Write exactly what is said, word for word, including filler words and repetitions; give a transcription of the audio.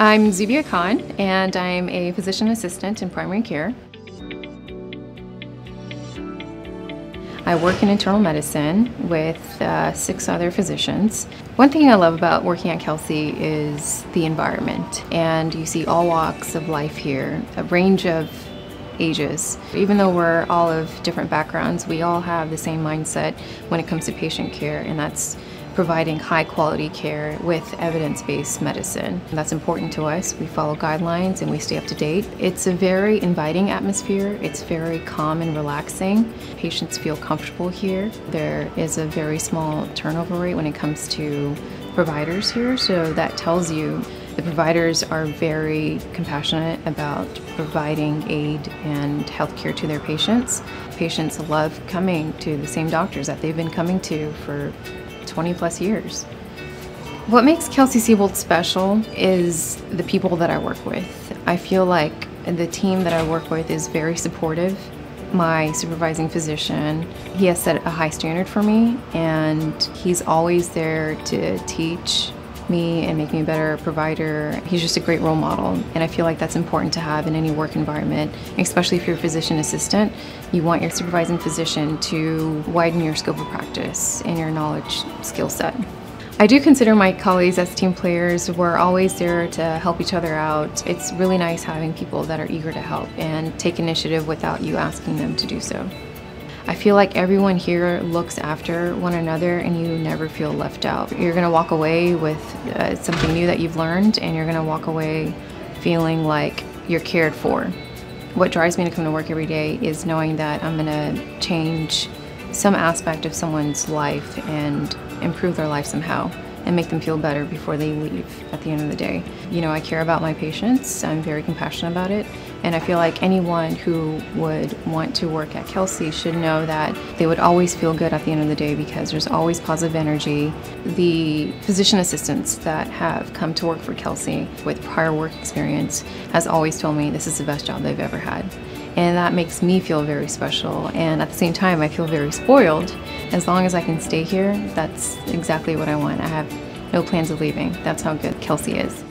I'm Zubia Khan, and I'm a physician assistant in primary care. I work in internal medicine with uh, six other physicians. One thing I love about working at Kelsey is the environment, and you see all walks of life here, a range of ages. Even though we're all of different backgrounds, we all have the same mindset when it comes to patient care, and that's providing high quality care with evidence-based medicine. That's important to us. We follow guidelines and we stay up to date. It's a very inviting atmosphere. It's very calm and relaxing. Patients feel comfortable here. There is a very small turnover rate when it comes to providers here, so that tells you the providers are very compassionate about providing aid and health care to their patients. Patients love coming to the same doctors that they've been coming to for twenty plus years. What makes Kelsey-Seybold special is the people that I work with. I feel like the team that I work with is very supportive. My supervising physician, he has set a high standard for me, and he's always there to teach me and make me a better provider. He's just a great role model, and I feel like that's important to have in any work environment, especially if you're a physician assistant. You want your supervising physician to widen your scope of practice and your knowledge skill set. I do consider my colleagues as team players. We're always there to help each other out. It's really nice having people that are eager to help and take initiative without you asking them to do so. I feel like everyone here looks after one another, and you never feel left out. You're gonna walk away with uh, something new that you've learned, and you're gonna walk away feeling like you're cared for. What drives me to come to work every day is knowing that I'm gonna change some aspect of someone's life and improve their life somehow and make them feel better before they leave at the end of the day. You know, I care about my patients, I'm very compassionate about it, and I feel like anyone who would want to work at Kelsey should know that they would always feel good at the end of the day because there's always positive energy. The physician assistants that have come to work for Kelsey with prior work experience has always told me this is the best job they've ever had. And that makes me feel very special, and at the same time I feel very spoiled. As long as I can stay here, that's exactly what I want. I have no plans of leaving. That's how good Kelsey is.